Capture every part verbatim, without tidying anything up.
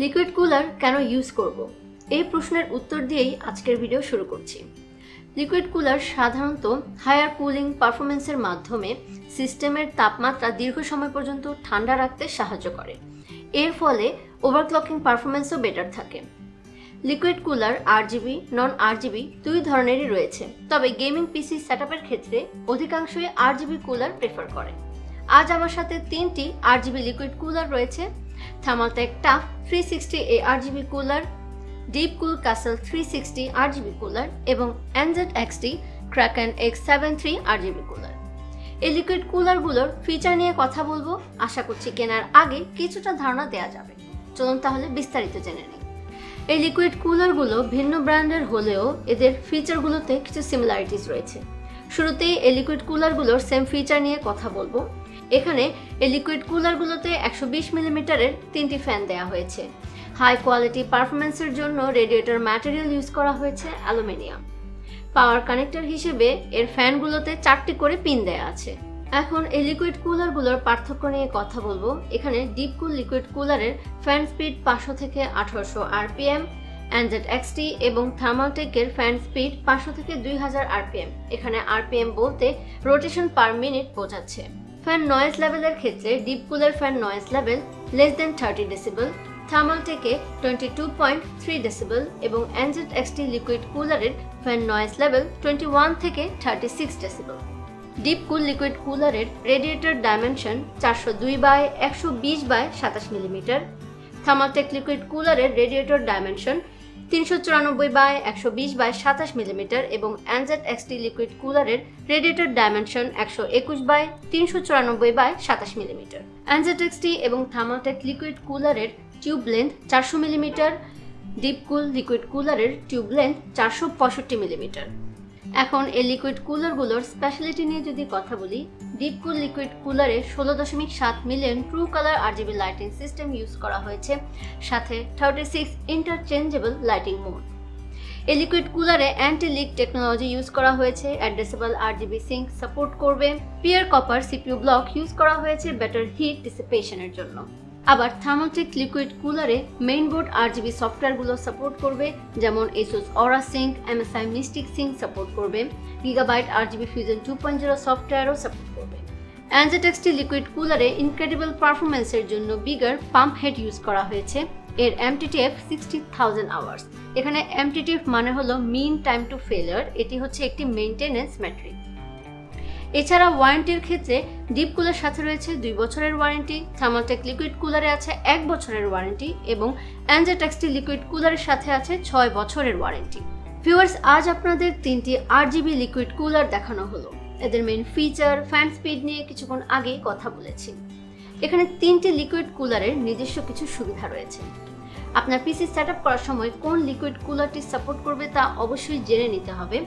Liquid cooler केन use करब ये प्रश्नेर उत्तर दिएई आजकेर भिडियो शुरू करछि। लिक्विड कुलार साधारणत हायर कुलिंग परफरमेंसर माध्यमे सिस्टेमेर तापमात्रा दीर्घ समय पर्यन्त ठंडा राखते साहाय्य करे, एर फले ओभारक्लकिंग परफरमेंसो बेटार थाके। Liquid cooler RGB non RGB दुई धरनेरই রয়েছে, তবে গেমিং পিসি সেটআপের ক্ষেত্রে অধিকাংশই আরজিবি কুলার প্রেফার করে। আজ আমার সাথে তিনটি আরজিবি লিকুইড কুলার রয়েছে, Thermaltake Tough three sixty A R G B cooler, DeepCool Castle three sixty R G B cooler এবং N Z X T Kraken X seventy-three R G B cooler. এই liquid কুলারগুলোর feature নিয়ে কথা বলবো, আশা করছি কেনার আগে কিছুটা ধারণা দেয়া যাবে। চলুন তাহলে বিস্তারিত জেনে নিই। এই লিকুইড কুলারগুলো ভিন্ন ব্র্যান্ডের হলেও এদের ফিচারগুলোতে কিছু সিমিলারিটিস রয়েছে। শুরুতেই এই লিকুইড কুলারগুলোর সেম ফিচার নিয়ে কথা বলবো। এখানে এই লিকুইড কুলারগুলোতে one twenty মিলিমিটার এর তিনটি ফ্যান দেয়া হয়েছে। হাই কোয়ালিটি পারফরম্যান্সের জন্য রেডিয়েটর ম্যাটেরিয়াল ইউজ করা হয়েছে অ্যালুমিনিয়াম। পাওয়ার কানেক্টর হিসেবে এর ফ্যানগুলোতে চারটি করে পিন দেয়া আছে। এখন এই লিকুইড কুলারগুলোর পার্থক্য নিয়ে কথা বলবো। এখানে ডিপকুল লিকুইড কুলারের ফ্যান স্পিড five hundred থেকে eighteen hundred RPM, N Z X T এবং থার্মালটেকের ফ্যান স্পিড five hundred থেকে two thousand আরপিএম। এখানে আরপিএম বলতে রোটেশন পার মিনিট বোঝাচ্ছে। ফ্যান নয়েজ লেভেলের ক্ষেত্রে ডিপকুলের fan noise level less than thirty decibel, থার্মালটেকে twenty-two point three ডেসিবেল এবং N Z X T liquid কুলারের ফ্যান নয়েজ লেভেল twenty-one থেকে thirty-six ডেসিবেল। ডিপকুল লিকুইড কুলারের radiator dimension four oh two by one twenty by twenty-seven millimetre, Thermaltake liquid কুলারের radiator dimension three ninety-four by one twenty by twenty-seven millimetre এবং N Z X T liquid কুলারের radiator dimension one twenty-one by three ninety-four by twenty-seven millimetre. N Z X T এবং Thermaltake liquid কুলারের tube length four hundred millimetre, DeepCool liquid কুলারের tube length four sixty millimetre. এখন এই liquid কুলারগুলোর speciality নিয়ে যদি কথা বলি, ডিপকুল লিকুইড কুলারে sixteen point seven million true colour RGB lighting system use করা হয়েছে, সাথে thirty-six ইন্টারচেঞ্জেবল লাইটিং মোড। এই লিকুইড কুলারে অ্যান্টি লিক টেকনোলজি ইউজ করা হয়েছে, অ্যাড্রেসেবল আরজিবি সিঙ্ক সাপোর্ট করবে, pure copper CPU block use করা হয়েছে বেটার হিট ডিসিপেশনের জন্য। আবার থার্মালটেক লিকুইড কুলারে মেইনবোর্ড আরজিবি সফটওয়্যারগুলো সাপোর্ট করবে, যেমন ASUS Aura sync, MSI Mystic sync support করবে, Gigabyte RGB fusion two point oh সফটওয়্যারও সাপোর্ট করবে। N Z X T liquid কুলারে ইনক্রেডিবল পারফরম্যান্সের জন্য বিগার পাম্প হেড ইউজ করা হয়েছে, এর এমটিটিএফ sixty thousand আওয়ার্স। এখানে এমটিটিএফ মানে হলো মিন টাইম টু ফেলিওর, এটি হচ্ছে একটি মেইনটেনেন্স মেট্রিক। এছাড়া ওয়ারেন্টির ক্ষেত্রে ডিপকুলের সাথে রয়েছে দুই বছরের ওয়ারেন্টি, থার্মালটেক লিকুইড কুলারে আছে এক বছরের ওয়ারেন্টি এবং N Z X T liquid কুলারের সাথে আছে ছয় বছরের ওয়ারেন্টি। ভিউয়ার্স, আজ আপনাদের তিনটি আরজিবি লিকুইড কুলার দেখানো হলো। এদের মেইন ফিচার, ফ্যান স্পিড নিয়ে কিছুক্ষণ আগেই কথা বলেছি। এখানে তিনটি লিকুইড কুলারের নিজস্ব কিছু সুবিধা রয়েছে। আপনার পিসি সেটআপ করার সময় কোন লিকুইড কুলারটি সাপোর্ট করবে তা অবশ্যই জেনে নিতে হবে,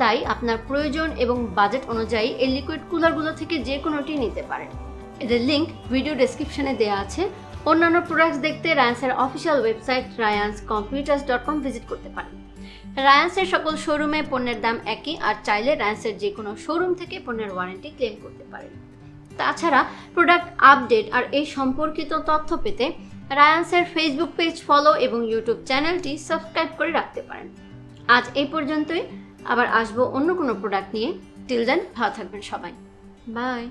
তাই আপনার প্রয়োজন এবং বাজেট অনুযায়ী এই লিকুইড কুলারগুলো থেকে যে কোনোটি নিতে পারেন। এদের লিংক ভিডিও ডেসক্রিপশনে দেওয়া আছে। অন্যান্য প্রোডাক্টস দেখতে রায়ান্সের official website rayans computers dot com visit করতে পারেন। রায়ান্সের সকল শোরুমে পণ্যের দাম একই, আর চাইলে রায়ান্সের যে কোনো শোরুম থেকে পণ্যের ওয়ারেন্টি ক্লেম করতে পারেন। তাছাড়া প্রোডাক্ট আপডেট আর এই সম্পর্কিত তথ্য পেতে রায়ান্সের ফেসবুক পেজ ফলো এবং ইউটিউব চ্যানেলটি সাবস্ক্রাইব করে রাখতে পারেন। আজ এই পর্যন্তই, আবার আসবো অন্য কোনো প্রোডাক্ট নিয়ে। টিল দেন ভালো থাকবেন সবাই, বাই।